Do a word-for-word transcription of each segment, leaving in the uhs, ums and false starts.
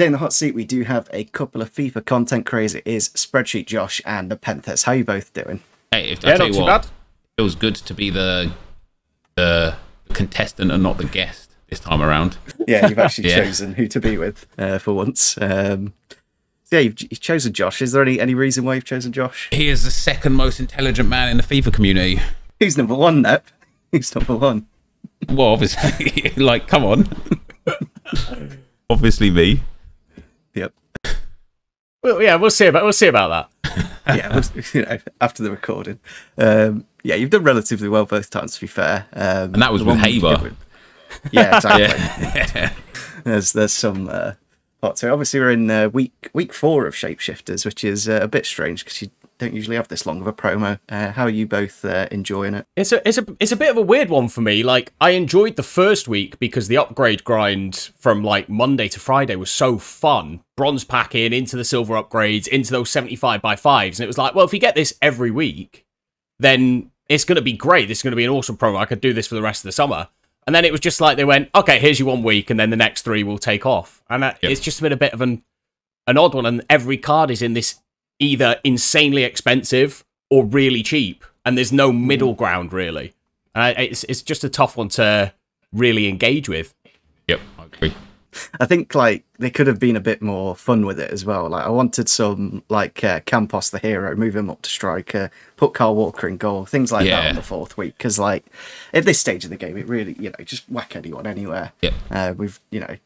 Today in the hot seat, we do have a couple of FIFA content craze. It is Spreadsheet Josh and Nepenthes. How are you both doing? Hey, if I yeah, tell you what, bad. It feels good to be the the contestant and not the guest this time around. Yeah, you've actually yeah. chosen who to be with uh, for once. Um, yeah, you've, you've chosen Josh. Is there any, any reason why you've chosen Josh? He is the second most intelligent man in the FIFA community. Who's number one, Nep? Who's number one? Well, obviously, like, come on. Obviously me. Yep. Well, yeah, we'll see about we'll see about that. Yeah, we'll, you know, after the recording. Um, yeah, you've done relatively well both times, to be fair. Um, and that was with Haber. Yeah, exactly. Yeah. There's there's some uh, hot. So obviously we're in uh, week week four of Shapeshifters, which is uh, a bit strange because you don't usually have this long of a promo. Uh, how are you both uh, enjoying it? It's a it's a it's a bit of a weird one for me. Like, I enjoyed the first week because the upgrade grind from like Monday to Friday was so fun. Bronze pack in, into the silver upgrades, into those seventy-five by fives, and it was like, well, if you get this every week, then it's going to be great. It's going to be an awesome promo. I could do this for the rest of the summer. And then it was just like they went, okay, here's your one week, and then the next three will take off. And that, yep. It's just been a bit of an an odd one. And every card is in this. Either insanely expensive or really cheap, and there's no middle ground really. Uh, it's it's just a tough one to really engage with. Yep, I agree. I think like they could have been a bit more fun with it as well. Like, I wanted some like uh, Campos the hero, move him up to striker, put Carl Walker in goal, things like yeah. that on the fourth week. Because like at this stage of the game, it really, you know, just whack anyone anywhere. Yep. Uh, we've you know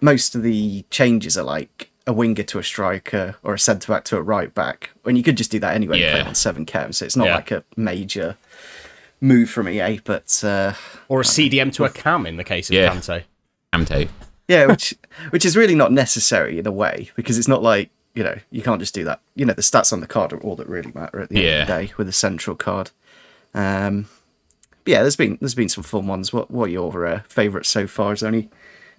most of the changes are like a winger to a striker or a centre back to a right back, and you could just do that anyway yeah. and play on seven chem. So it's not yeah. like a major move from E A, but uh, or a C D M to a cam in the case of yeah. Kante. Kante, yeah, which which is really not necessary in a way, because it's not like, you know, you can't just do that. You know, the stats on the card are all that really matter at the yeah. end of the day with a central card. Um, but yeah, there's been there's been some fun ones. What what are your uh, favourites so far? Is there any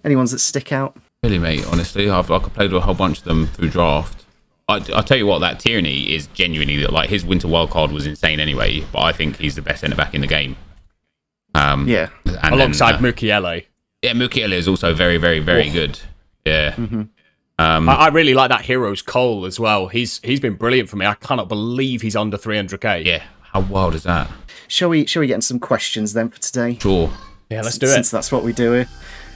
any ones that stick out? Really, mate, honestly, I've like played with a whole bunch of them through draft. I, I'll tell you what, that Tierney is genuinely, like, his winter wild card was insane anyway, but I think he's the best centre back in the game. Um, yeah, and alongside then, uh, Mukiele. Yeah, Mukiele is also very, very, very Oof. good. Yeah, mm-hmm. um, I, I really like that hero's Cole as well. He's he's been brilliant for me. I cannot believe he's under three hundred K. Yeah, how wild is that? Shall we? Shall we get in some questions then for today? Sure. Yeah, let's do S it. Since that's what we do here.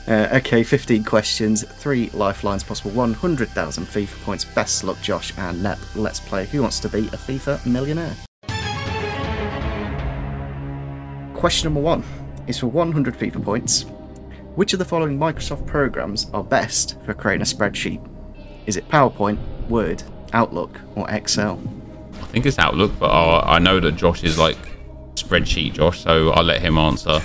Uh, okay, fifteen questions, three lifelines, possible one hundred thousand FIFA points. Best luck, Josh and Nep. Let's play Who Wants to Be a FIFA Millionaire? Question number one is for one hundred FIFA points. Which of the following Microsoft programs are best for creating a spreadsheet? Is it PowerPoint, Word, Outlook, or Excel? I think it's Outlook, but I, I know that Josh is like Spreadsheet Josh, so I'll let him answer.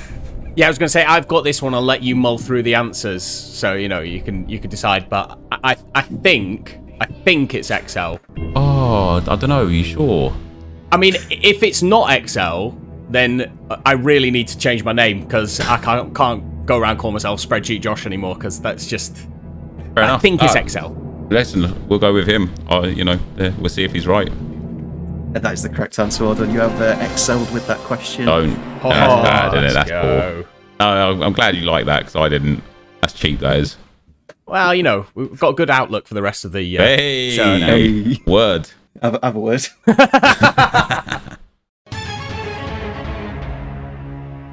Yeah, I was going to say, I've got this one. I'll let you mull through the answers, so, you know, you can you can decide. But I I think I think it's Excel. Oh, I don't know. Are you sure? I mean, if it's not Excel, then I really need to change my name, because I can't can't go around calling myself Spreadsheet Josh anymore, because that's just. Fair I enough. think it's uh, Excel. Listen, we'll go with him. Uh, you know, uh, we'll see if he's right. And that is the correct answer. Well done. You have uh, excelled with that question. Don't. Oh, that's bad, isn't it? That's cool. No, I'm glad you like that, because I didn't. That's cheap, that is. Well, you know, we've got a good outlook for the rest of the uh, hey, show now. Hey. Word. Have, have a word.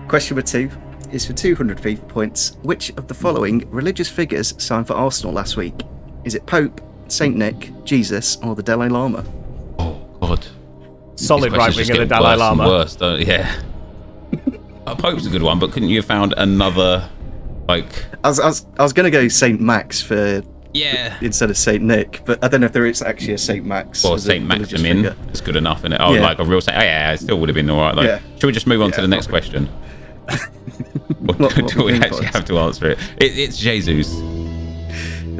Question number two is for two hundred FIFA points. Which of the following religious figures signed for Arsenal last week? Is it Pope, Saint Nick, Jesus, or the Dalai Lama? Oh, God. Solid right wing of the Dalai worse Lama. Worse, don't, yeah. Pope's a good one, but couldn't you have found another, like? I was, I was, I was going to go Saint Max for yeah instead of Saint Nick, but I don't know if there is actually a Saint Max or Saint Maximin. It's good enough, isn't it? Oh, yeah. Like a real Saint. Oh, yeah, it still would have been all right. Like, yeah. Should we just move on yeah, to the next probably. question? Or do, what, what do we actually points? have to answer it? it? It's Jesus.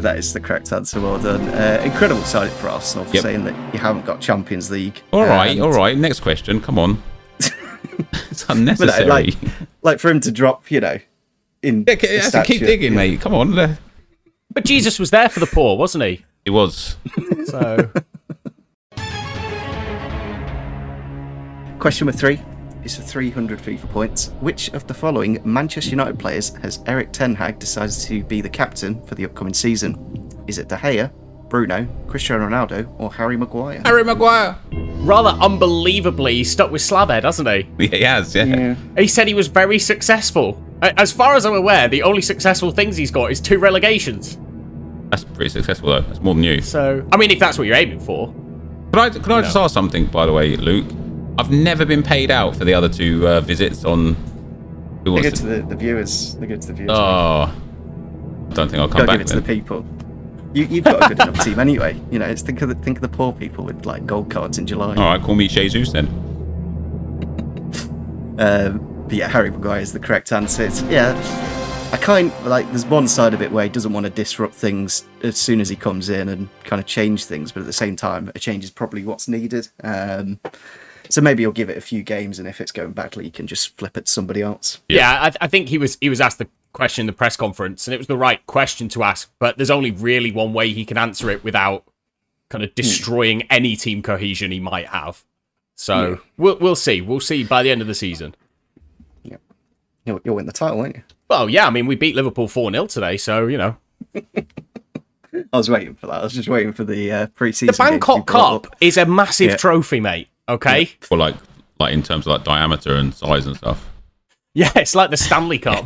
That is the correct answer. Well done. Uh, incredible side for Arsenal for yep. saying that you haven't got Champions League. All right, all right. Next question. Come on. It's unnecessary. No, like, like for him to drop, you know, in. Yeah, it has to keep digging, yeah. mate. Come on. But Jesus was there for the poor, wasn't he? He was. So. Question number three is for three hundred FIFA points. Which of the following Manchester United players has Erik Ten Hag decided to be the captain for the upcoming season? Is it De Gea, Bruno, Cristiano Ronaldo, or Harry Maguire? Harry Maguire! Rather unbelievably, he stuck with Slaven, hasn't he? He has, yeah. yeah. He said he was very successful. As far as I'm aware, the only successful things he's got is two relegations. That's pretty successful, though. That's more than you. So, I mean, if that's what you're aiming for. Can I, can I no. just ask something, by the way, Luke? I've never been paid out for the other two uh, visits on... Who they go to, to the, the viewers. They go to the viewers. Oh. I don't think I'll come Don't back give it then. to the people. You, you've got a good enough team anyway. You know, it's think of the think of the poor people with like gold cards in July. All right, call me Jesus then. um, but yeah, Harry Maguire is the correct answer. It's, yeah, I kind like. There's one side of it where he doesn't want to disrupt things as soon as he comes in and kind of change things, but at the same time, a change is probably what's needed. Um, so maybe you'll give it a few games, and if it's going badly, you can just flip it to somebody else. Yeah, yeah I, th I think he was he was asked the question in the press conference, and it was the right question to ask, but there's only really one way he can answer it without kind of destroying mm. any team cohesion he might have. So mm. we'll we'll see. We'll see by the end of the season. Yeah, you'll, you'll win the title, won't you? Well, yeah. I mean, we beat Liverpool four nil today, so you know. I was waiting for that. I was just waiting for the uh, pre-season. The Bangkok Cup is a massive yeah. trophy, mate. Okay. Yeah. For like, like in terms of like diameter and size and stuff. Yeah, it's like the Stanley Cup.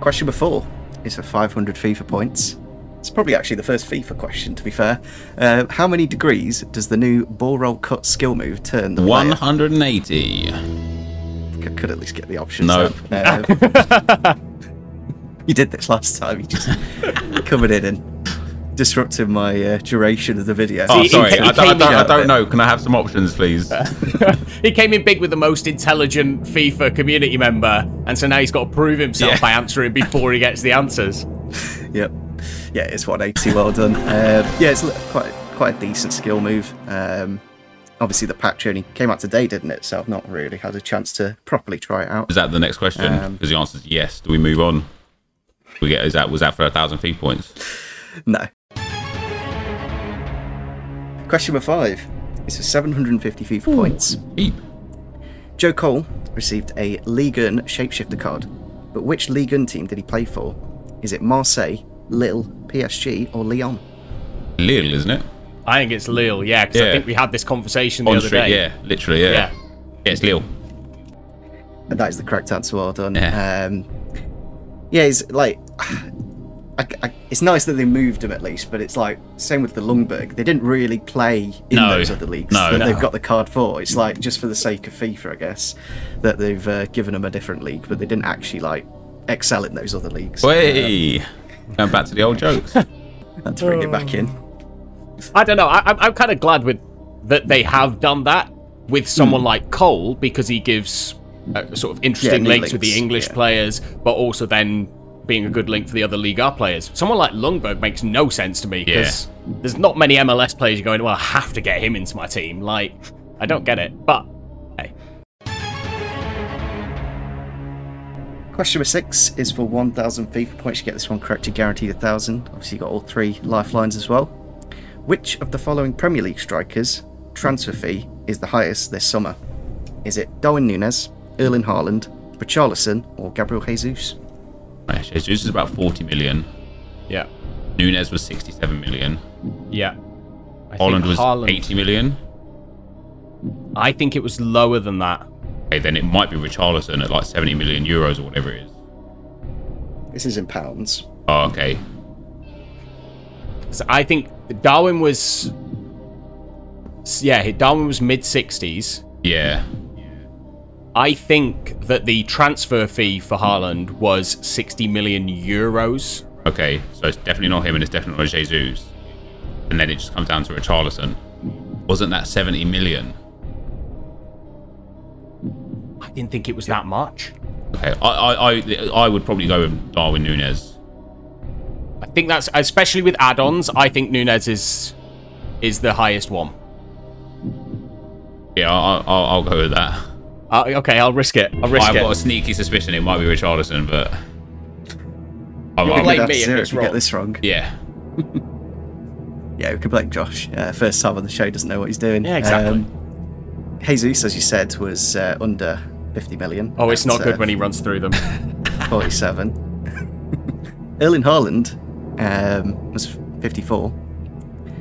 Question before is for five hundred FIFA points. It's probably actually the first FIFA question, to be fair. Uh, how many degrees does the new ball roll cut skill move turn the one hundred eighty. Player? I could at least get the options no. up. Uh, you did this last time. You just covered it and disrupted my uh, duration of the video. Oh, sorry. He, he I, don't, I, don't, I don't know. Can I have some options, please? He came in big with the most intelligent FIFA community member, and so now he's got to prove himself yeah. by answering before he gets the answers. Yep. Yeah, it's one eighty. Well done. Uh, yeah, it's quite quite a decent skill move. Um, obviously, the patch only came out today, didn't it? So I've not really had a chance to properly try it out. Is that the next question? Because um, the answer is yes. Do we move on? We get is that was that for a thousand feet points? No. Question number five. It's for seven hundred fifty FIFA Ooh, points. Deep. Joe Cole received a Ligue one Shapeshifter card, but which Ligue one team did he play for? Is it Marseille, Lille, P S G, or Lyon? Lille, isn't it? I think it's Lille, yeah, because yeah. I think we had this conversation the On other street, day. Yeah, literally, yeah. yeah. Yeah, it's Lille. And that is the correct answer, well done. Yeah, um, yeah it's like... I, I, it's nice that they moved him at least, but it's like same with the Lundberg. They didn't really play in no, those other leagues no, that no. they've got the card for. It's like just for the sake of FIFA, I guess, that they've uh, given them a different league, but they didn't actually like excel in those other leagues. Wait, um, going back to the old jokes. And to bring it back in. I don't know. I, I'm, I'm kind of glad with that they have done that with someone mm. like Cole, because he gives uh, sort of interesting yeah, links with the English yeah. players, but also then being a good link for the other Ligue one players. Someone like Lundberg makes no sense to me because yeah. there's not many M L S players you're going, well, I have to get him into my team. Like, I don't get it, but hey. Question number six is for one thousand FIFA points. You get this one correct, you're guaranteed one thousand. Obviously, you got all three lifelines as well. Which of the following Premier League strikers' transfer fee is the highest this summer? Is it Darwin Nunez, Erling Haaland, Richarlison, or Gabriel Jesus? Jesus is about forty million. Yeah. Nunez was sixty-seven million. Yeah. I Holland was Haaland. eighty million. I think it was lower than that. Okay, then it might be Richarlison at like seventy million euros or whatever it is. This is in pounds. Oh, okay. So I think Darwin was... Yeah, Darwin was mid sixties. Yeah. I think that the transfer fee for Haaland was sixty million euros. Okay, so it's definitely not him and it's definitely not Jesus. And then it just comes down to Richarlison. Wasn't that seventy million? I didn't think it was that much. Okay, I I, I, I would probably go with Darwin Nunez. I think that's, especially with add-ons, I think Nunez is, is the highest one. Yeah, I, I, I'll go with that. Uh, okay, I'll risk it. I'll risk I've it. I've got a sneaky suspicion it might be Richarlison, but I might blame me if it's wrong. Get this wrong. Yeah. Yeah, we can blame Josh. Uh, first time on the show, doesn't know what he's doing. Yeah, exactly. Um, Jesus, as you said, was uh, under fifty million. Oh, it's not uh, good when he runs through them. forty-seven. Erling Haaland um, was fifty-four.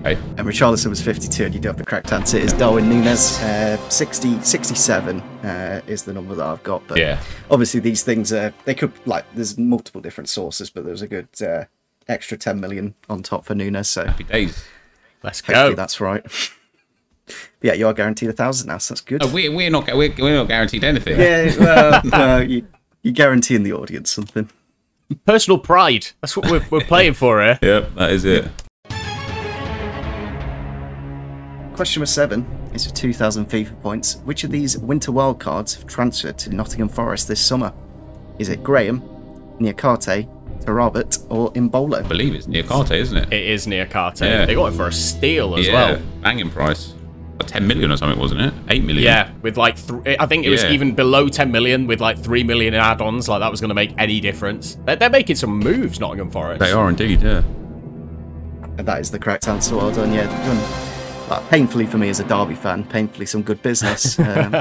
Right. And Richarlison was fifty-two, and you do have the correct answer. Is Darwin Nunez uh, sixty, sixty-seven uh, is the number that I've got. But yeah, obviously these things are, they could, like, there's multiple different sources, but there's a good uh, extra ten million on top for Nunez. So happy days. Let's hopefully go. That's right. Yeah, you are guaranteed a thousand now, so that's good. Oh, we, we're not, we're, we're not guaranteed anything. Yeah, well, no, you, you're guaranteeing the audience something. Personal pride. That's what we're, we're playing for here. Yep, that is it. Question number seven is for two thousand FIFA points. Which of these winter wildcards have transferred to Nottingham Forest this summer? Is it Graham, Neokarte, Tarabert, or Imbolo? I believe it's Neokarte, isn't it? It is Neokarte. Yeah. They got it for a steal as yeah. well. Banging price. Like ten million or something, wasn't it? eight million. Yeah, with like, th I think it was yeah. even below ten million with like three million in add-ons. Like that was going to make any difference. They're, they're making some moves, Nottingham Forest. They are indeed, yeah. And that is the correct answer. Well done, yeah. Done. Like, painfully for me as a Derby fan, painfully some good business. Um,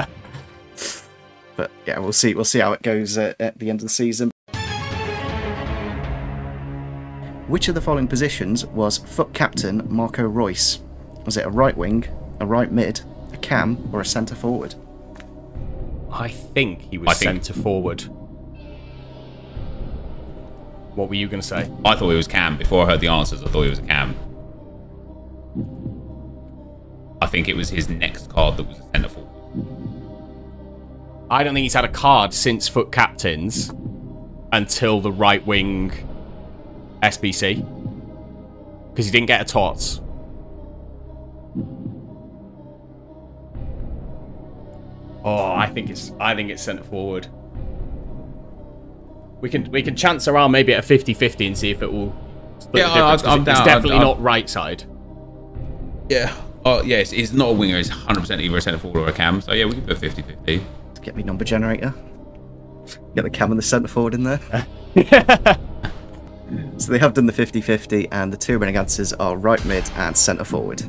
but yeah, we'll see. We'll see how it goes at, at the end of the season. Which of the following positions was foot captain Marco Reus? Was it a right wing, a right mid, a cam, or a centre forward? I think he was centre forward. What were you going to say? I thought he was cam before I heard the answers. I thought he was a cam. I think it was his next card that was a centre forward. I don't think he's had a card since foot captains until the right wing S B C. Because he didn't get a Tots. Oh, I think it's I think it's centre forward. We can we can chance around maybe at a fifty fifty and see if it will split yeah, the difference. I, I'm down, it's definitely I'm, I'm, not right side. Yeah. Oh, yes, it's not a winger. It's one hundred percent either a centre forward or a cam. So, yeah, we can put fifty fifty. Let's get me number generator. Get the cam and the centre forward in there. So, they have done the fifty fifty, and the two winning answers are right mid and centre forward.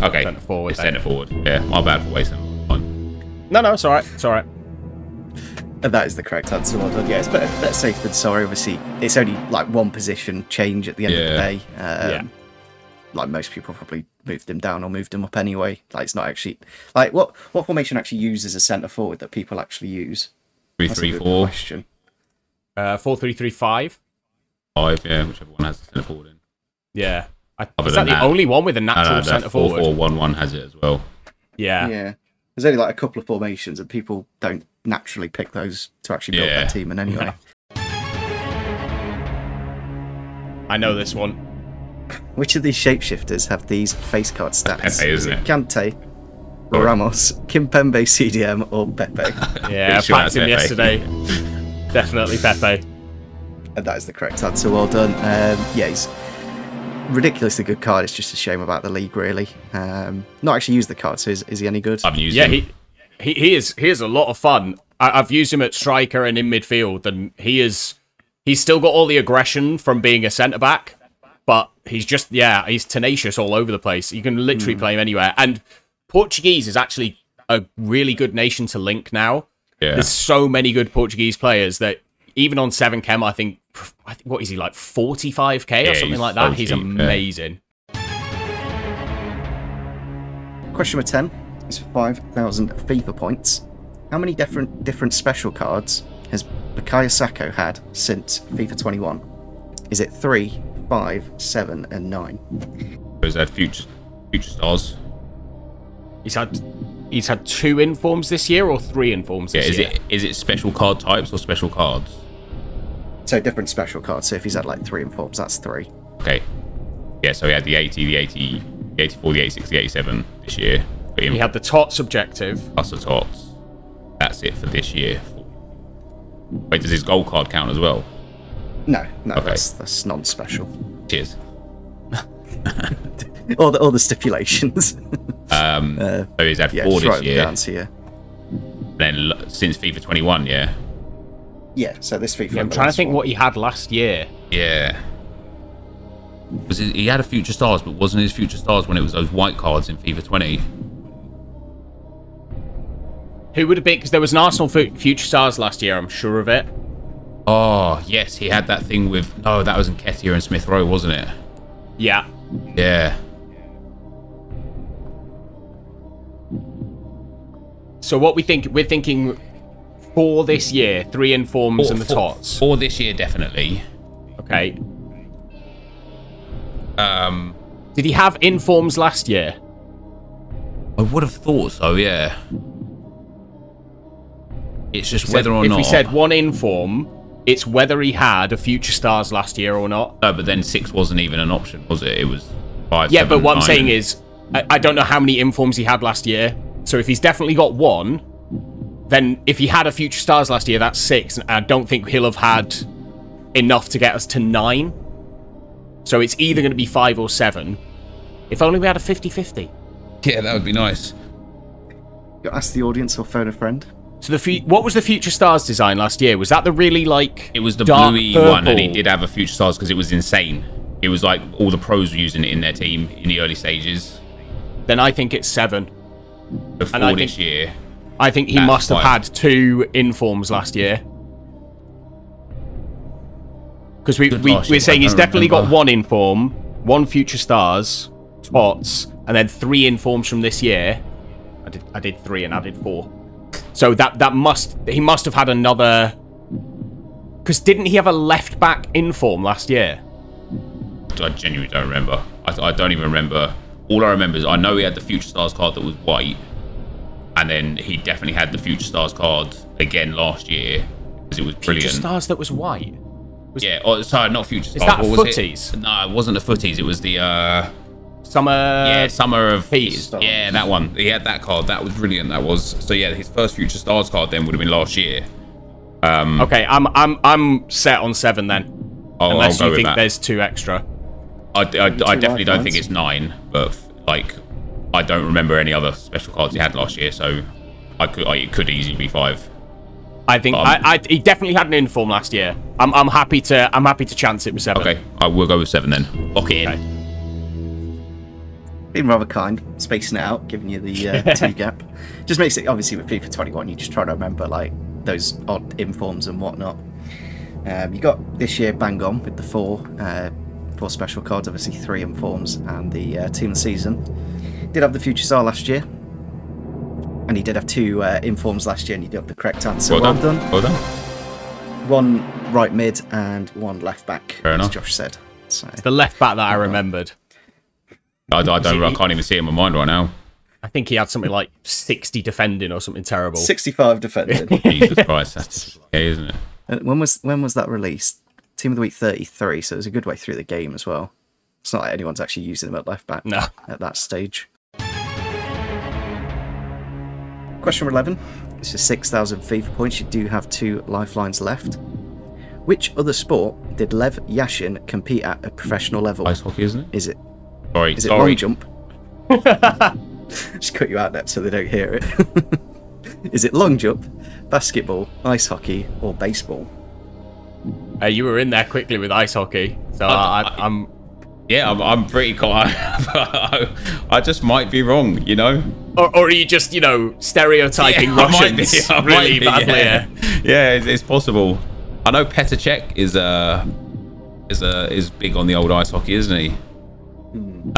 Okay. Centre forward. Centre forward. Yeah, my bad for wasting time. No, no, it's all right. It's all right. And that is the correct answer. Well done. Yeah, it's better, better safe than sorry. Obviously, it's only like one position change at the end yeah. of the day. Um, yeah. Like most people probably moved him down or moved him up anyway. Like it's not actually like what what formation actually uses a centre forward that people actually use. Three That's three four question. Uh, four three three five. Five, yeah, whichever one has the centre forward in. Yeah, I, is that the that, only one with a natural no, no, centre four, forward? Four one one has it as well. Yeah, yeah. There's only like a couple of formations, and people don't naturally pick those to actually build yeah. their team in anyway. No. I know this one. Which of these shapeshifters have these face card stats? That's Pepe, isn't it? Kante, or Ramos, Kimpembe C D M, or Pepe? Yeah, I sure packed him Pepe. yesterday. Definitely Pepe. And that is the correct answer. Well done. Um, yeah, he's ridiculously good card. It's just a shame about the league, really. Um, not actually used the card, so is, is he any good? I've used yeah, him. Yeah, he, he, he, is, he is a lot of fun. I, I've used him at striker and in midfield, and he is he's still got all the aggression from being a centre-back. But he's just, yeah, he's tenacious all over the place. You can literally mm. play him anywhere. And Portuguese is actually a really good nation to link now. Yeah. There's so many good Portuguese players that even on seven chem, I think, I think what is he, like forty-five K yeah, or something like that? forty, he's amazing. Yeah. Question number ten is for five thousand FIFA points. How many different, different special cards has Bakayoko had since FIFA twenty-one? Is it three? Five, seven, and nine. He's had future, future stars. He's had, he's had two informs this year, or three informs this yeah, is year. It, is it special card types or special cards? So different special cards. So if he's had like three informs, that's three. Okay. Yeah. So he had the eighty, the eighty, the eighty-four, the eighty-six, the eighty-seven this year. He had the Tots objective. Plus the Tots. That's it for this year. Wait, does his gold card count as well? No, no, okay. that's, that's non-special. Cheers. all, the, all the stipulations. um, uh, so he's had yeah, four this year. Answer, yeah. Then since FIFA twenty-one, yeah. Yeah, so this FIFA. Yeah, I'm trying to think one. what he had last year. Yeah. Was it, he had a Future Stars, but wasn't his Future Stars when it was those white cards in FIFA twenty? Who would have been? Because there was an Arsenal Future Stars last year, I'm sure of it. Oh, yes, he had that thing with... No, that was in Nketiah and Smith Rowe, wasn't it? Yeah. Yeah. So what we think... We're thinking for this year, three informs for, and the for, tots. For this year, definitely. Okay. Um... Did he have informs last year? I would have thought so, yeah. It's just so whether or if not... If we said one inform, it's whether he had a future stars last year or not. No, but then six wasn't even an option, was it? It was five, Yeah, seven, but what nine. I'm saying is, I, I don't know how many informs he had last year. So if he's definitely got one, then if he had a future stars last year, that's six. And I don't think he'll have had enough to get us to nine. So it's either going to be five or seven. If only we had a fifty fifty. Yeah, that would be nice. You ask the audience or phone a friend. So the what was the Future Stars design last year? Was that the really, like, it was the dark bluey purple one, and he did have a Future Stars because it was insane. It was like all the pros were using it in their team in the early stages. Then I think it's seven. Before and this think, year. I think he must five. have had two informs last year. Because we, we, we're year, saying he's definitely remember. got one inform, one Future Stars, spots, and then three informs from this year. I did, I did three and added four. So that that must he must have had another, because didn't he have a left back inform last year? I genuinely don't remember. I, I don't even remember. All I remember is I know he had the Future Stars card that was white, and then he definitely had the Future Stars card again last year because it was brilliant. Future Stars that was white. Was yeah. Oh, sorry, not Future Stars. Is that what footies? Was it? No, it wasn't the footies. It was the uh, summer. Yeah, summer of peace. Yeah, that one. He had that card. That was brilliant. That was so. Yeah, his first Future Stars card then would have been last year. Um, okay, I'm I'm I'm set on seven then. I'll, Unless I'll you think that. there's two extra. I, I, I, I definitely don't think it's nine, but like I don't remember any other special cards he had last year, so I could I, it could easily be five. I think um, I, I he definitely had an inform last year. I'm I'm happy to I'm happy to chance it with seven. Okay, I will go with seven then. Lock it okay. in. Being rather kind, spacing it out, giving you the uh, two gap. Just makes it, obviously, with FIFA twenty-one, you just try to remember, like, those odd informs and whatnot. Um, you got this year bang on with the four uh, four special cards, obviously three informs and the uh, team of the season. Did have the Future Star last year. And he did have two uh, informs last year, and you did have the correct answer. Well, well done. done. Well done. One right mid and one left back, Fair as enough. Josh said. So, it's the left back that I remembered. I, I don't. I can't even see it in my mind right now. I think he had something like sixty defending or something terrible. sixty-five defending. Jesus Christ, that's okay, isn't it? And when was when was that released? Team of the week thirty-three. So it was a good way through the game as well. It's not like anyone's actually using him at left back. No. At that stage. Question eleven. This is six thousand FIFA points. You do have two lifelines left. Which other sport did Lev Yashin compete at a professional level? Ice hockey, isn't it? Is it? Sorry, Is it sorry. long jump? Just cut you out there so they don't hear it. Is it long jump, basketball, ice hockey, or baseball? Uh, you were in there quickly with ice hockey, so I, I, I, I'm. Yeah, I'm, I'm pretty quiet. I, I just might be wrong, you know. Or, or are you just, you know, stereotyping yeah, Russians I might be, I really might be, badly? Yeah, yeah it's, it's possible. I know Petr Cech is uh is uh, is big on the old ice hockey, isn't he?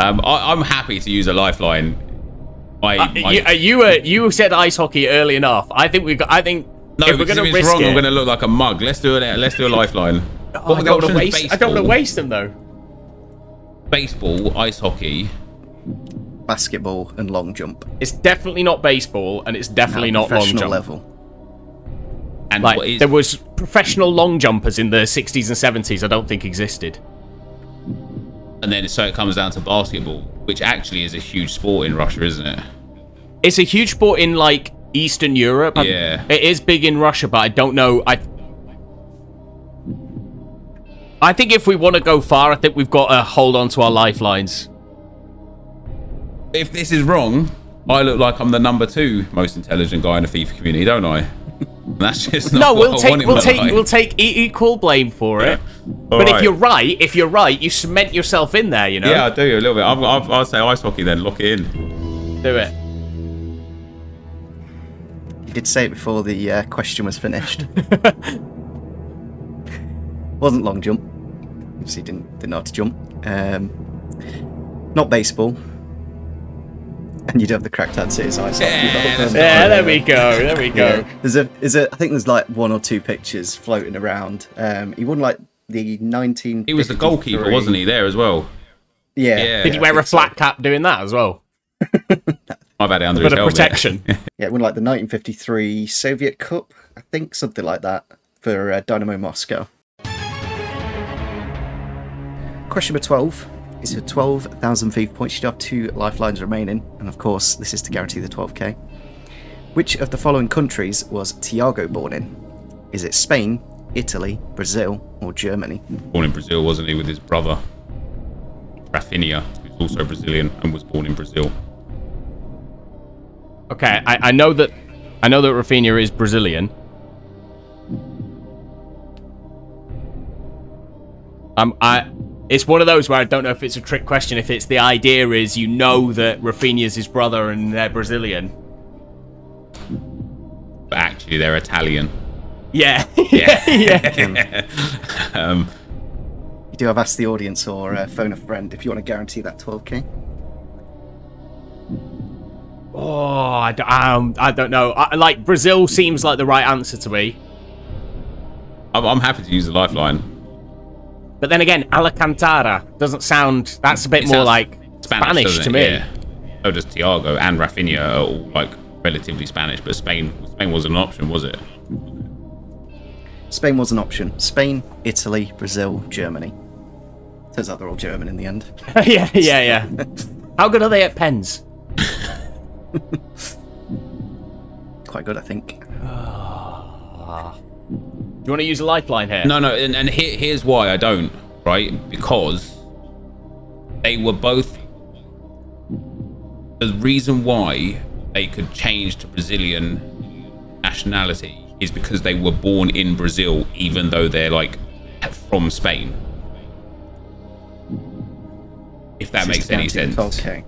Um, I, I'm happy to use a lifeline. My, uh, my... You, uh, you were you said ice hockey early enough. I think we've got. I think no, if we're going to risk wrong, it, I'm going to look like a mug. Let's do it. Let's do a lifeline. Oh, I, don't waste, I don't want to waste them though. Baseball, ice hockey, basketball, and long jump. It's definitely not baseball, and it's definitely no, not long jump level. And like, what is... there was professional long jumpers in the sixties and seventies. I don't think existed. And then so it comes down to basketball, which actually is a huge sport in Russia, isn't it? It's a huge sport in like Eastern Europe. I'm, yeah, it is big in Russia, but I don't know. I I think if we want to go far, I think we've got to hold on to our lifelines. If this is wrong, I look like I'm the number two most intelligent guy in the FIFA community, don't I? That's just not no. We'll take we'll take life. we'll take equal blame for it. Yeah. But right. if you're right, if you're right, you cement yourself in there, you know. Yeah, I do a little bit. I've, I've, I'll say ice hockey then. Lock it in. Do it. You did say it before the uh, question was finished. Wasn't long jump. Obviously didn't, didn't know how to jump. Um, not baseball. And you'd have the cracked ad cities ice. Yeah, yeah, there we go. There we go. Yeah. There's a, is a. I think there's like one or two pictures floating around. Um, he won like the nineteen. He was the goalkeeper, wasn't he? There as well. Yeah. yeah Did he wear a flat so. cap doing that as well? I've had it under his helmet. Protection. Yeah, it won like the nineteen fifty-three Soviet Cup, I think, something like that, for uh, Dynamo Moscow. Question number twelve. It's for twelve thousand V points. You'd have two lifelines remaining. And of course, this is to guarantee the twelve K. Which of the following countries was Thiago born in? Is it Spain, Italy, Brazil, or Germany? Born in Brazil, wasn't he, with his brother, Rafinha, who's also Brazilian and was born in Brazil. Okay, I, I know that I know that Rafinha is Brazilian. Um, I... It's one of those where I don't know if it's a trick question, if it's the idea is you know that Rafinha's his brother and they're Brazilian. But actually, they're Italian. Yeah. Yeah. yeah. um, you do have Ask the Audience or uh, Phone a Friend if you want to guarantee that twelve K. Oh, I don't, um, I don't know. I, like, Brazil seems like the right answer to me. I'm, I'm happy to use the lifeline. But then again, Alcantara doesn't sound... That's a bit more like Spanish, Spanish to me. Yeah. So does Thiago and Rafinha are all like relatively Spanish, but Spain Spain wasn't an option, was it? Spain was an option. Spain, Italy, Brazil, Germany. Turns out they're all German in the end. yeah, yeah, yeah. How good are they at pens? Quite good, I think. Do you want to use a lifeline here? No, no, and, and here, here's why I don't, right? Because they were both... The reason why they could change to Brazilian nationality is because they were born in Brazil, even though they're, like, from Spain. If that makes any sense. Okay.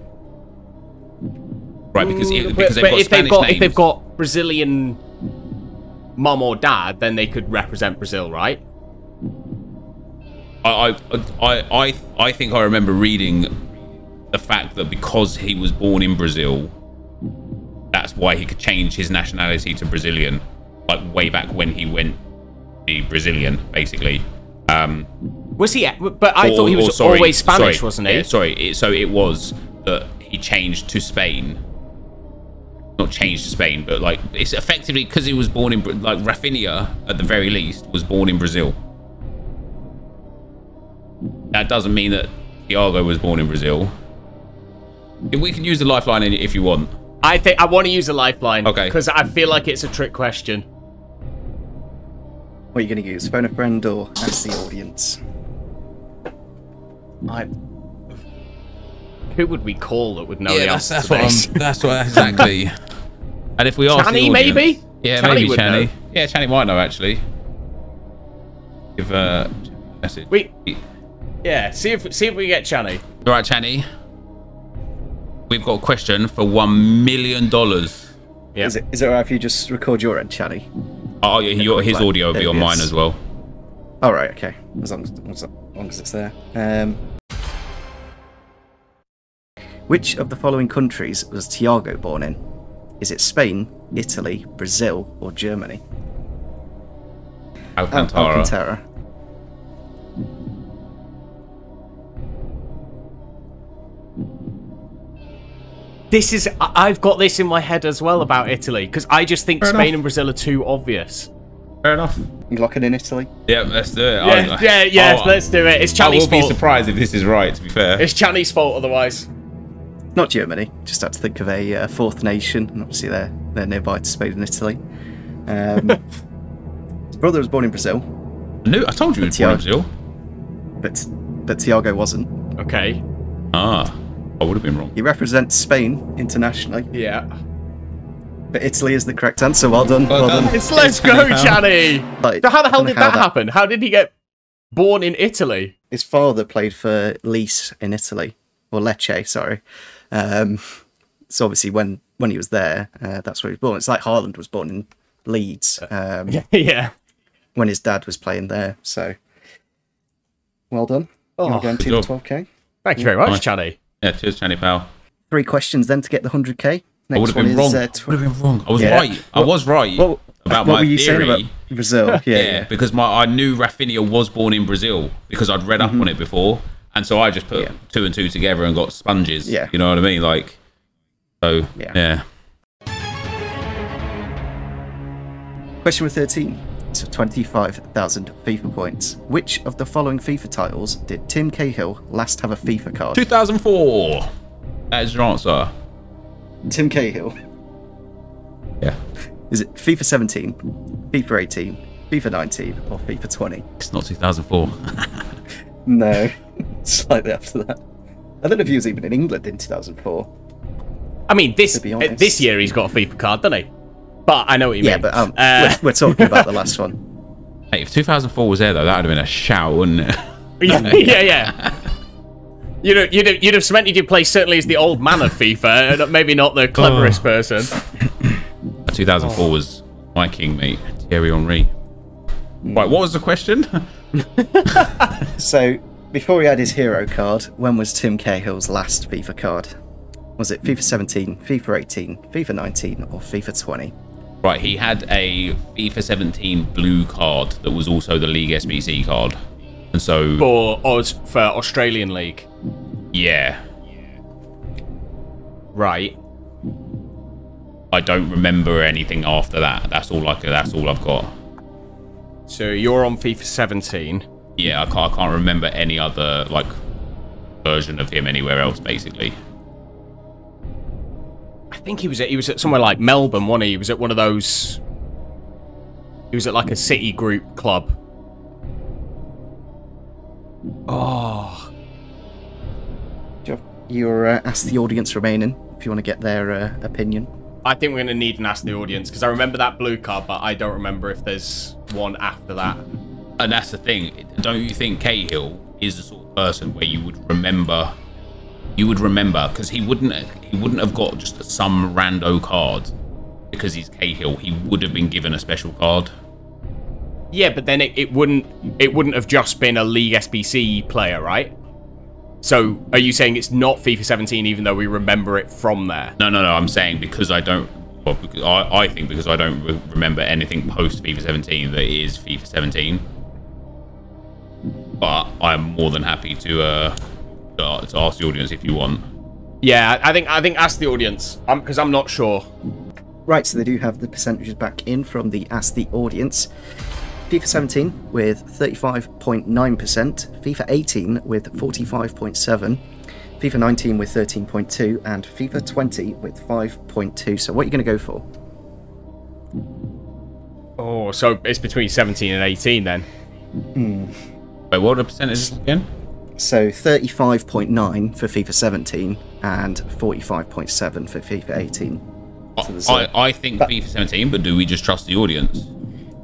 Right, because, mm, because they've got if Spanish they've got, names... If they've got Brazilian... mom or dad, then they could represent Brazil, right? I, I, I, I think I remember reading the fact that because he was born in Brazil, that's why he could change his nationality to Brazilian, like way back when he went the Brazilian, basically. Um, was he? But I or, thought he was or, sorry, always Spanish, sorry, wasn't he? Yeah, sorry. So it was that he changed to Spain. Not changed to Spain, but like it's effectively because he was born in like Rafinha at the very least was born in Brazil. That doesn't mean that Thiago was born in Brazil. We can use the lifeline if you want. I think I want to use a lifeline. Okay. Because I feel like it's a trick question. What are you going to use? Phone a Friend or Ask the Audience? I. Who would we call that would know yeah, the answer that's, that's to what That's what exactly. And if we ask Channy, maybe? Yeah, Channy maybe Channy. Know. Yeah, Channy might know, actually. Give uh, a message. We, yeah, see if, see if we get Channy. All right, Channy. We've got a question for one million dollars. Yep. Is it, is it all right if you just record your end, Channy? Oh, yeah, your, his like, audio will be on mine as well. All right, okay. As long as, as, long as it's there. Um... Which of the following countries was Thiago born in? Is it Spain, Italy, Brazil, or Germany? Alcantara. Alcantara. This is... I've got this in my head as well about Italy, because I just think Fair Spain enough. and Brazil are too obvious. Fair enough. You locking in Italy? Yeah, let's do it. Yeah, yeah, yeah oh, let's do it. It's Channy's fault. I will be surprised if this is right, to be fair. It's Channy's fault otherwise. Not Germany. Just had to think of a uh, fourth nation, and obviously they're they're nearby to Spain and Italy. Um, his brother was born in Brazil. I knew. I told you he was born in Brazil. But but Thiago wasn't. Okay. Ah, I would have been wrong. He represents Spain internationally. Yeah. But Italy is the correct answer. Well done. Well, well done. done. It's let's go, Channy. Like, so how the hell did that, that happen? How did he get born in Italy? His father played for Lecce in Italy, or Lecce, sorry. Um, so obviously when, when he was there, uh, that's where he was born. It's like Haaland was born in Leeds. Um, yeah. When his dad was playing there. So Well done. Oh, you're going to the twelve K. Thank you very much, Channy. Yeah, cheers, Channy, pal. Three questions then to get the one hundred K. Next I would have been wrong. Uh, I would have been wrong. I was yeah. right. I well, was right well, about what my were you theory. Saying about Brazil? Yeah, yeah, yeah, because my I knew Rafinha was born in Brazil because I'd read up mm-hmm. on it before, and so I just put yeah. two and two together and got sponges. Yeah, you know what I mean. Like, so yeah. yeah. Question number thirteen. So twenty-five thousand FIFA points. Which of the following FIFA titles did Tim Cahill last have a FIFA card? two thousand four. That is your answer. Tim Cahill. Yeah. Is it FIFA seventeen, FIFA eighteen, FIFA nineteen, or FIFA twenty? It's not two thousand four. No. Slightly after that. I don't know if he was even in England in two thousand four. I mean, this uh, this year he's got a FIFA card, doesn't he? But I know what you yeah, mean. Yeah, but um, uh, we're, we're talking about the last one. Hey, if two thousand four was there, though, that would have been a shout, wouldn't it? yeah, yeah, yeah. You'd have, you'd, have, you'd have cemented your place certainly as the old man of FIFA, and maybe not the cleverest oh. person. two thousand four oh. was my king, mate. Thierry Henry. Right, what was the question? So, before he had his hero card, when was Tim Cahill's last FIFA card? Was it FIFA seventeen, FIFA eighteen, FIFA nineteen, or FIFA twenty? Right, he had a FIFA seventeen blue card that was also the League S B C card, and so for Oz, for Australian League. Yeah. Right. I don't remember anything after that. That's all I. That's all I've got. So you're on FIFA seventeen. Yeah, I can't. I can't remember any other like version of him anywhere else, basically. I think he was at he was at somewhere like Melbourne, wasn't he? He was at one of those. He was at like a city group club. Oh. You're uh, ask the audience remaining if you want to get their uh, opinion. I think we're going to need an ask the audience because I remember that blue card, but I don't remember if there's one after that. And that's the thing. Don't you think Cahill is the sort of person where you would remember? You would remember because he wouldn't he wouldn't have got just some rando card because he's Cahill. He would have been given a special card. Yeah, but then it, it wouldn't it wouldn't have just been a League S B C player, right? So are you saying it's not FIFA seventeen even though we remember it from there? No, no, no. I'm saying because I don't. Well, because I I think because I don't re remember anything post FIFA seventeen that is FIFA seventeen. But I'm more than happy to. Uh, to ask the audience if you want. Yeah, I think I think ask the audience because I'm, I'm not sure. Right, so they do have the percentages back in from the ask the audience. FIFA seventeen with thirty-five point nine percent, FIFA eighteen with forty-five point seven percent, FIFA nineteen with thirteen point two percent, and FIFA twenty with five point two percent. So what are you going to go for? Oh, so it's between seventeen and eighteen then. Mm. Wait, what are the percentages again? So thirty-five point nine for FIFA seventeen and forty-five point seven for FIFA eighteen. So I, a, I think that, FIFA seventeen, but do we just trust the audience?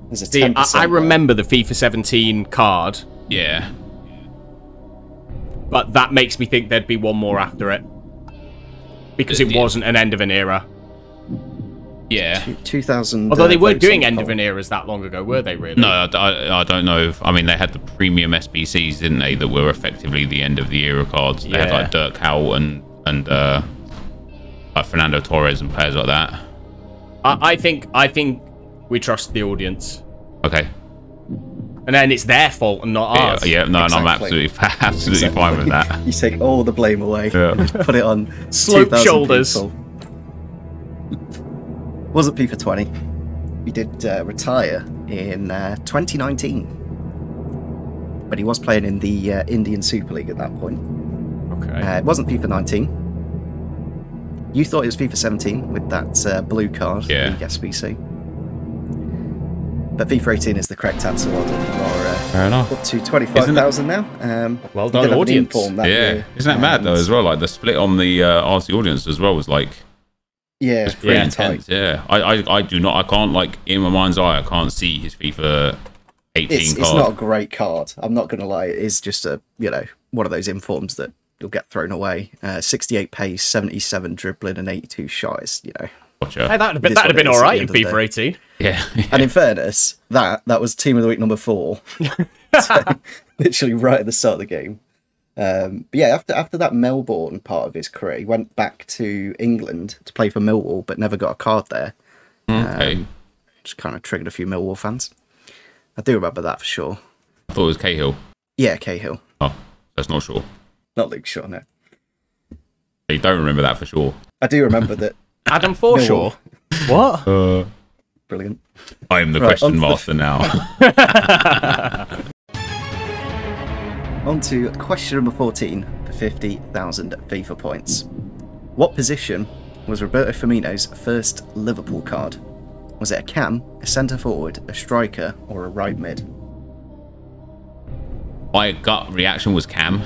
There's a ten percent I, I remember the FIFA seventeen card. Yeah. But that makes me think there'd be one more after it. Because it yeah. wasn't an end of an era. Yeah. two thousand. Although they uh, weren't doing end of an eras that long ago, were they really? No, I, I, I don't know. If, I mean, they had the premium S B Cs, didn't they? That were effectively the end of the era cards. They yeah. had like Dirk Howell and, and uh, like Fernando Torres and players like that. I, I think I think we trust the audience. Okay. And then it's their fault and not ours. Yeah, yeah no, exactly. And I'm absolutely absolutely exactly. fine with that. You take all the blame away. Yeah. And put it on sloped shoulders. People. Wasn't FIFA twenty. He did uh, retire in uh, twenty nineteen, but he was playing in the uh, Indian Super League at that point. Okay. Uh, it wasn't FIFA nineteen. You thought it was FIFA seventeen with that uh, blue card, yeah. League S B C. But FIFA eighteen is the correct answer. Well done. Or, uh, fair enough. Up to twenty-five thousand now. Um, well done, audience. That yeah. Year. Isn't that and mad though as well? Like the split on the uh, Ask the Audience as well was like. Yeah, it's pretty yeah, intense. Yeah, I, I, I do not. I can't like in my mind's eye. I can't see his FIFA eighteen it's, card. It's not a great card. I'm not gonna lie. It is just a you know one of those informs that you'll get thrown away. Uh, sixty-eight pace, seventy-seven dribbling, and eighty-two shots. You know. Gotcha. Hey, that'd have been, that'd have been all right in FIFA eighteen. Yeah, yeah. And in fairness, that that was team of the week number four. So, literally right at the start of the game. Um, but yeah, after after that Melbourne part of his career, he went back to England to play for Millwall, but never got a card there. Okay. Um, just kind of triggered a few Millwall fans. I do remember that for sure. I thought it was Cahill. Yeah, Cahill. Oh, that's not sure. Not Luke Shaw, no. You don't remember that for sure. I do remember that. Adam Forshaw. What? Uh, Brilliant. I am the right, question master the... now. On to question number fourteen for fifty thousand FIFA points. What position was Roberto Firmino's first Liverpool card? Was it a cam, a centre forward, a striker, or a right mid? My gut reaction was cam.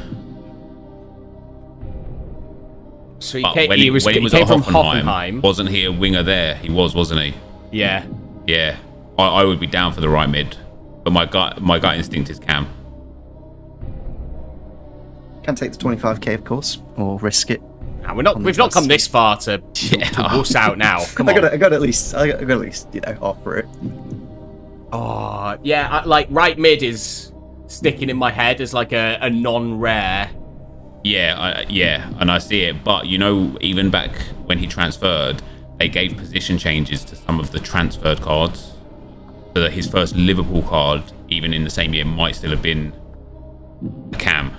So he but came, when he, he was, when he was he at Hoffenheim, Hoffenheim, wasn't he a winger there? He was, wasn't he? Yeah. Yeah. I, I would be down for the right mid, but my gut, my gut instinct is cam. Can take the twenty-five K, of course, or risk it. Nah, we're not. We've not come this far to, yeah. to wuss out now. Come on. I got. I got at least. I got, I got at least. You know, offer it. Oh yeah, I, like right mid is sticking in my head as like a, a non-rare. Yeah, I, yeah, and I see it. But you know, even back when he transferred, they gave position changes to some of the transferred cards, so that his first Liverpool card, even in the same year, might still have been a cam.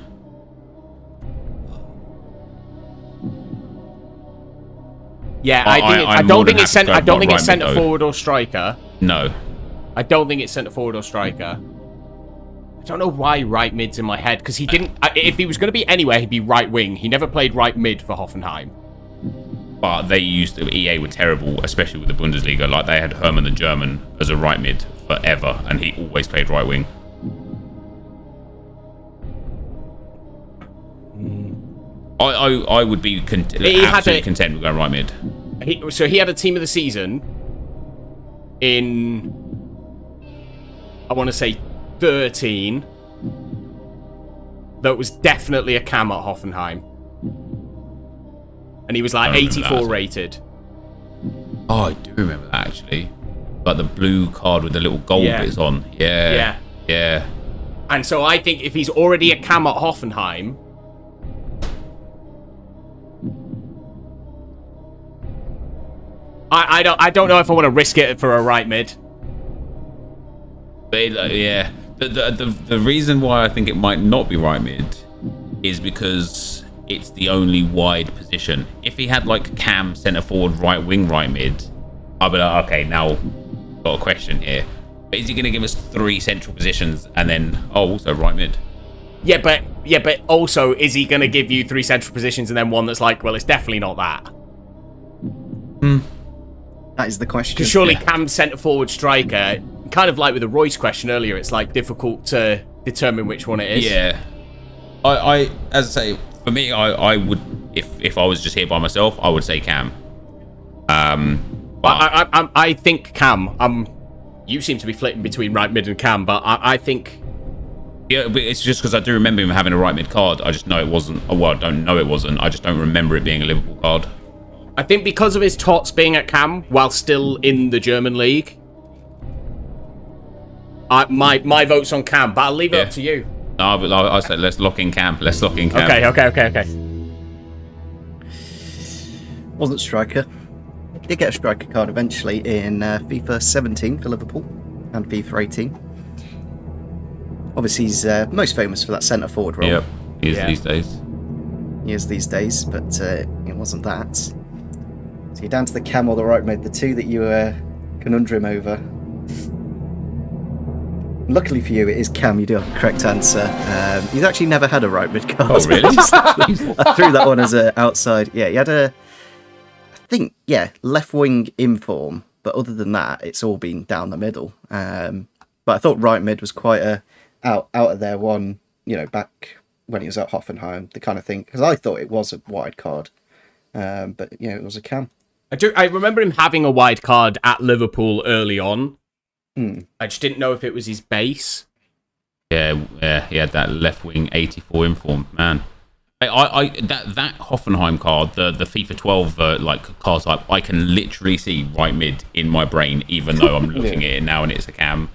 Yeah, I, I, think I, I don't think it's cent I don't think right it's centre forward or striker. No, I don't think it's centre forward or striker. I don't know why right mid's in my head because he didn't. Uh, if he was going to be anywhere, he'd be right wing. He never played right mid for Hoffenheim. But they used to, E A were terrible, especially with the Bundesliga. Like they had Hermann the German as a right mid forever, and he always played right wing. I, I I would be con he absolutely had a, content with going right mid. He, so he had a team of the season in, I want to say, thirteen. That was definitely a cam at Hoffenheim, and he was like eighty-four rated. Oh, I do remember that actually, like the blue card with the little gold yeah. bits on. Yeah, yeah, yeah. And so I think if he's already a cam at Hoffenheim. I, I don't. I don't know if I want to risk it for a right mid. But, uh, yeah, the, the the the reason why I think it might not be right mid is because it's the only wide position. If he had like cam, centre forward, right wing, right mid, I'd be like, okay, now got a question here. But is he going to give us three central positions and then oh, also right mid? Yeah, but yeah, but also is he going to give you three central positions and then one that's like, well, it's definitely not that. Hmm. That is the question. Because surely yeah. cam, centre forward, striker, kind of like with the Royce question earlier, it's like difficult to determine which one it is. Yeah, I, I as I say, for me, I, I would if if I was just here by myself, I would say cam. Um, but I I, I, I think cam. Um, you seem to be flitting between right mid and cam, but I, I think. Yeah, but it's just because I do remember him having a right mid card. I just know it wasn't. Oh, well, I don't know it wasn't. I just don't remember it being a Liverpool card. I think because of his tots being at cam while still in the German league, I, my my vote's on cam, but I'll leave it yeah. up to you. No, but I said let's lock in cam. Let's lock in cam. Okay, okay, okay, okay. Wasn't striker. Did get a striker card eventually in uh, FIFA seventeen for Liverpool and FIFA eighteen. Obviously, he's uh, most famous for that centre forward role. Yep, he is yeah. these days. He is these days, but uh, it wasn't that. So you're down to the cam or the right mid, the two that you were conundrum over. Luckily for you, it is cam. You do have the correct answer. Um, he's actually never had a right mid card. Oh, really? I threw that one as an outside. Yeah, he had a, I think, yeah, left wing inform. But other than that, it's all been down the middle. Um, but I thought right mid was quite a out out of there one. You know, back when he was at Hoffenheim, the kind of thing. Because I thought it was a wide card, um, but yeah, you know, it was a cam. I, do, I remember him having a wide card at Liverpool early on. Mm. I just didn't know if it was his base. Yeah, yeah, he had that left wing eighty-four inform, man. I, I, I that that Hoffenheim card, the the FIFA twelve uh, like card type, I can literally see right mid in my brain, even though I'm looking yeah. at it now and it's a cam.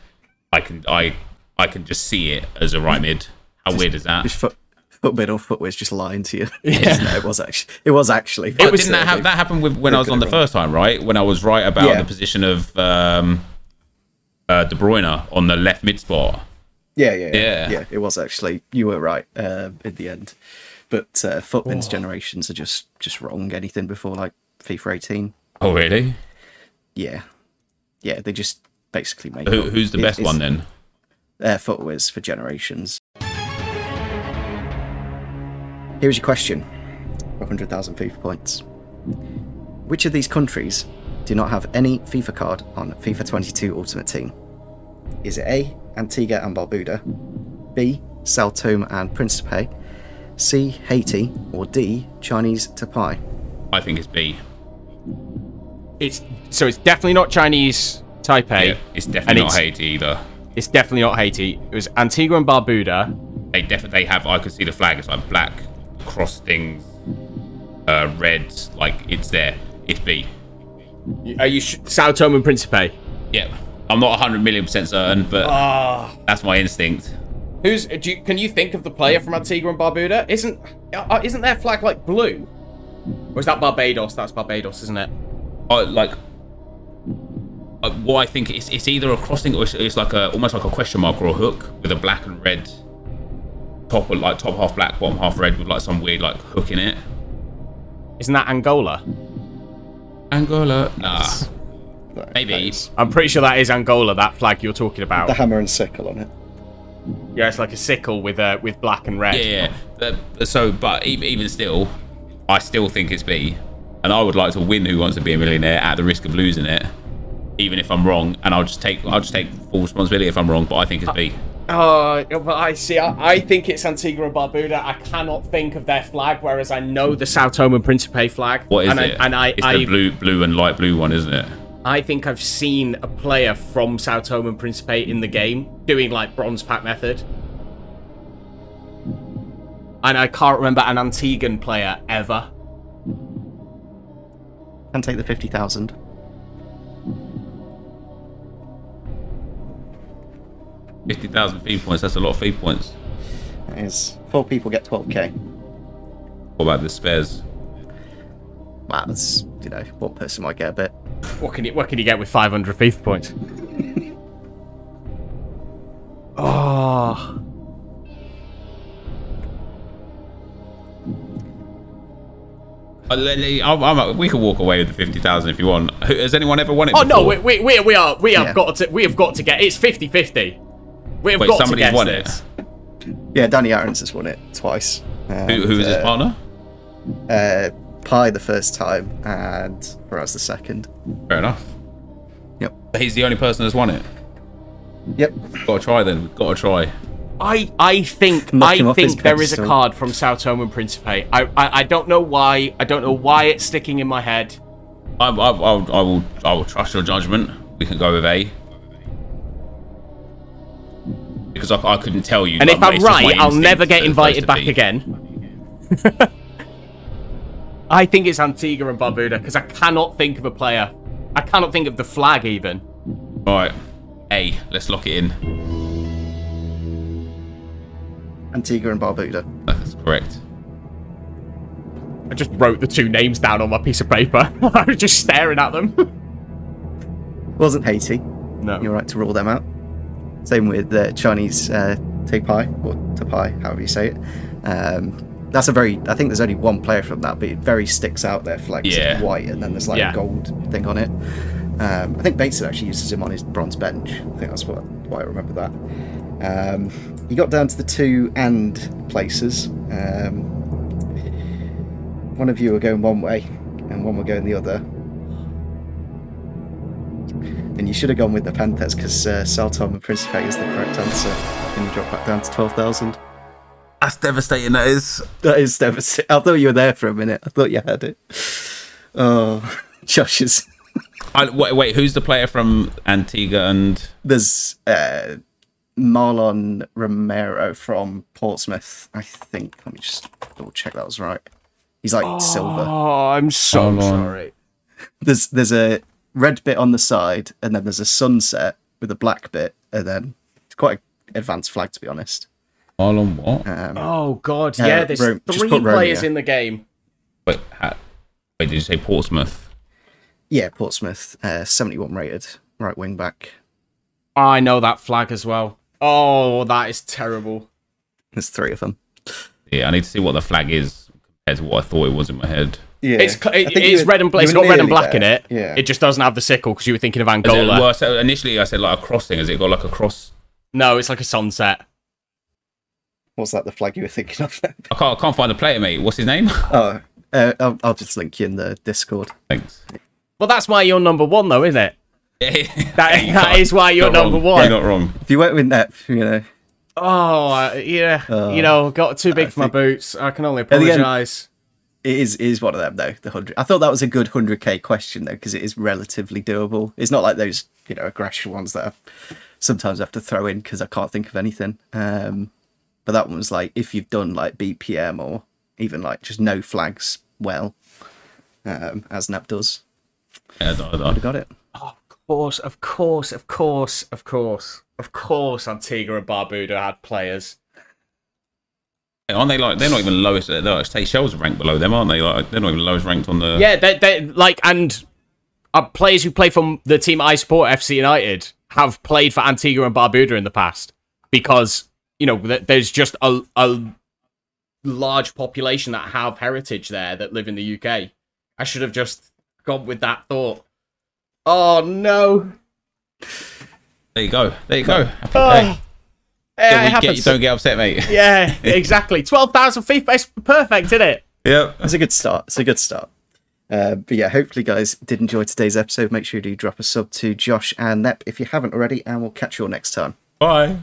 I can I I can just see it as a right mid. How just, weird is that? Foot, footbed or footwear's just lying to you. Yeah. No, it was actually. It was actually. It was, didn't that, ha that happened with when I was on the run. first time, right? When I was right about yeah. the position of um, uh, De Bruyne on the left mid spot. Yeah, yeah, yeah, yeah. Yeah, it was actually. You were right uh, in the end. But uh, footmen's oh. generations are just just wrong. Anything before like FIFA eighteen. Oh really? Yeah, yeah. They just basically make. Who, who's the best it, one then? Uh, footwiz for generations. Here's your question: one hundred thousand FIFA points. Which of these countries do not have any FIFA card on FIFA twenty-two Ultimate Team? Is it A. Antigua and Barbuda, B. São Tomé and Principe, C. Haiti, or D. Chinese Taipei? I think it's B. It's so it's definitely not Chinese Taipei. Yeah, it's definitely not it's, Haiti either. It's definitely not Haiti. It was Antigua and Barbuda. They definitely have. I could see the flag. It's like black cross things, uh, red. Like it's there. It's B. Are you São Tomé and Principe? Yeah, I'm not one hundred million percent certain, but oh. that's my instinct. Who's? Do you, can you think of the player from Antigua and Barbuda? Isn't uh, isn't their flag like blue? Or is that Barbados? That's Barbados, isn't it? Oh, like, uh, well, I think it's it's either a crossing or it's, it's like a almost like a question mark or a hook with a black and red top, or like top half black, bottom half red with like some weird like hook in it. Isn't that Angola? Angola? Nah. No, maybe. I'm pretty sure that is Angola. That flag you're talking about. The hammer and sickle on it. Yeah, it's like a sickle with uh, with black and red. Yeah, yeah. Uh, so, but even still, I still think it's B, and I would like to win Who Wants to Be a Millionaire at the risk of losing it, even if I'm wrong. And I'll just take I'll just take full responsibility if I'm wrong. But I think it's B. Oh, uh, but I see. I, I think it's Antigua and Barbuda. I cannot think of their flag, whereas I know the São Tomé and Principe flag. What is and it? I, and I, it's I, the blue, blue and light blue one, isn't it? I think I've seen a player from São Tomé and Principe in the game doing like bronze pack method. And I can't remember an Antiguan player ever. Can take the fifty thousand. fifty thousand fee points, that's a lot of fee points. That is. Four people get twelve K. What about the spares? Wow, that's, you know, one person might get a bit. What can you, what can you get with five hundred FIFA points? Oh. I'm, I'm, we can walk away with the fifty thousand if you want. Has anyone ever won it? Oh before? no, we we we, we are we yeah. have got to we have got to get it's fifty fifty. We have Wait, got somebody's to get won this. it. Yeah, Danny Aarons has won it twice. And, who who was uh, his partner? Uh, Pi the first time and Raz the second. Fair enough. Yep. But he's the only person that's won it. Yep. Got to try then. We've got to try. I I think I think there is a card from São Tomé and Principe. I, I I don't know why. I don't know why it's sticking in my head. I I, I, will, I will I will trust your judgment. We can go with A. Because I I couldn't tell you. And if I'm right, I'll never get invited back again. I think it's Antigua and Barbuda because I cannot think of a player. I cannot think of the flag even. All right, A. Let's lock it in. Antigua and Barbuda. That's correct. I just wrote the two names down on my piece of paper. I was just staring at them. Wasn't Haiti. No. You're right to rule them out. Same with the uh, Chinese uh, Taipei, or Taipei, however you say it. Um, that's a very, I think there's only one player from that, but it very sticks out there, flags yeah. like white, and then there's like yeah. a gold thing on it. Um, I think Bateson actually uses him on his bronze bench. I think that's what, why I remember that. Um, you got down to the two and places. Um, one of you were going one way and one were going the other. And you should have gone with the Nepenthes because uh, São Tomé and Principe is the correct answer. And you drop back down to twelve thousand. That's devastating, that is. That is devastating. I thought you were there for a minute. I thought you had it. Oh, Josh is... I, wait, wait, who's the player from Antigua and... There's... Uh, Marlon Romero from Portsmouth, I think. Let me just double check that was right. He's like oh, silver. Oh, I'm so oh, sorry. There's there's a red bit on the side, and then there's a sunset with a black bit, and then it's quite an advanced flag, to be honest. Haaland what? Um, oh, God. Yeah, uh, there's Rome, three players Rome, yeah. in the game. Wait, how, wait, did you say Portsmouth? Yeah, Portsmouth. Uh, seventy-one rated. Right wing back. I know that flag as well. Oh, that is terrible. There's three of them. Yeah, I need to see what the flag is compared to what I thought it was in my head. Yeah, it's it, it's were, red and black. It's got red and black there. in it. Yeah, it just doesn't have the sickle because you were thinking of Angola. It, well, so initially I said like a cross thing. Has it got like a cross? No, it's like a sunset. What's that? The flag you were thinking of? I can't. I can't find the player, mate. What's his name? Oh, uh, I'll, I'll just link you in the Discord. Thanks. Well, that's why you're number one, though, isn't it? Yeah, that yeah, that is why you're number wrong. one. You're not wrong. If you went with that, you know. Oh yeah, uh, you know, got too big I for my boots. I can only apologise. It is it is one of them though. The hundred. I thought that was a good hundred k question though, because it is relatively doable. It's not like those you know aggression ones that I sometimes have to throw in because I can't think of anything. Um, but that one was like if you've done like B P M or even like just no flags well, um, as Nap does. Yeah, I would have got it. Oh, of course, of course, of course, of course. Of course, Antigua and Barbuda had players. Aren't they like they're not even lowest? They're like Seychelles ranked below them, aren't they? Like they're not even lowest ranked on the. Yeah, they they like and uh, players who play from the team I support, F C United, have played for Antigua and Barbuda in the past because you know there's just a a large population that have heritage there that live in the U K. I should have just gone with that thought. Oh no. There you go. There you go. Happy oh, yeah, it happens. Get, don't get upset, mate. Yeah, exactly. twelve thousand feet. It's perfect, isn't it? Yeah. It's a good start. It's a good start. Uh, but yeah, hopefully, guys, did enjoy today's episode. Make sure you do drop a sub to Josh and Nep if you haven't already, and we'll catch you all next time. Bye.